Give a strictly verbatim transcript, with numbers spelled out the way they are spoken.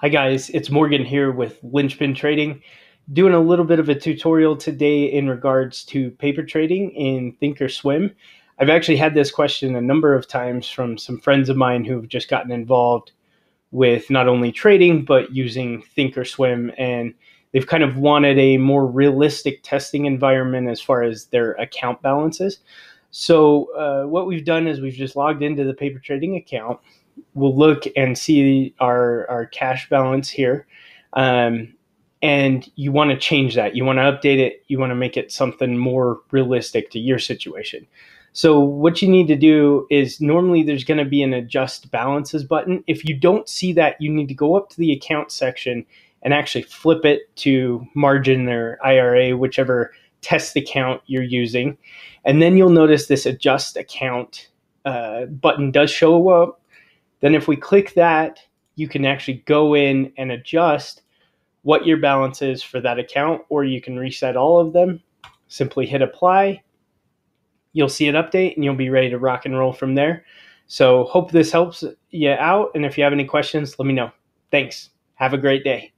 Hi guys, it's Morgan here with LynchPin Trading, doing a little bit of a tutorial today in regards to paper trading in Thinkorswim. I've actually had this question a number of times from some friends of mine who've just gotten involved with not only trading, but using Thinkorswim, and they've kind of wanted a more realistic testing environment as far as their account balances. So uh, what we've done is we've just logged into the paper trading account. We'll look and see our, our cash balance here. Um, and you want to change that. You want to update it. You want to make it something more realistic to your situation. So what you need to do is normally there's going to be an adjust balances button. If you don't see that, you need to go up to the account section and actually flip it to margin or I R A, whichever test account you're using. And then you'll notice this adjust account uh, button does show up. Then if we click that, you can actually go in and adjust what your balance is for that account, or you can reset all of them. Simply hit apply. You'll see it update and you'll be ready to rock and roll from there. So hope this helps you out. And if you have any questions, let me know. Thanks. Have a great day.